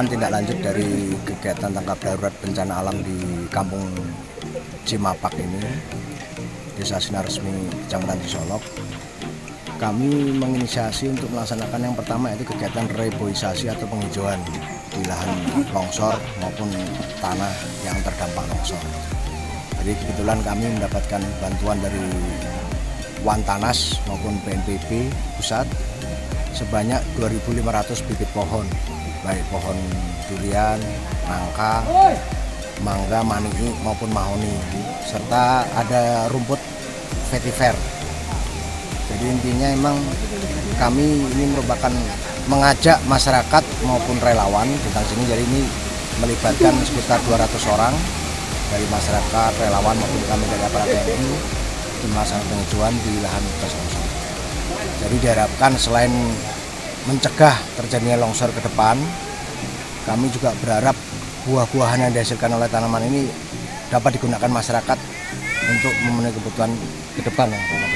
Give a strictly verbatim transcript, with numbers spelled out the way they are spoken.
akan tindak lanjut dari kegiatan tanggap darurat bencana alam di Kampung Cimapak ini, Desa Sinar Resmi, Kecamatan Cisolok. Kami menginisiasi untuk melaksanakan yang pertama yaitu kegiatan reboisasi atau penghijauan di lahan longsor maupun tanah yang terdampak longsor. Jadi kebetulan kami mendapatkan bantuan dari Wantanas maupun B N P B pusat sebanyak dua ribu lima ratus bibit pohon, baik pohon durian, nangka, mangga, maningi maupun mahoni, serta ada rumput vetiver. Jadi intinya memang kami ini merupakan mengajak masyarakat maupun relawan tentang sini. Jadi ini melibatkan sekitar dua ratus orang dari masyarakat, relawan maupun kami dari aparat T N I untuk melaksanakan penghijauan di lahan bekas longsor. Jadi diharapkan selain mencegah terjadinya longsor ke depan, kami juga berharap buah-buahan yang dihasilkan oleh tanaman ini dapat digunakan masyarakat untuk memenuhi kebutuhan ke depan.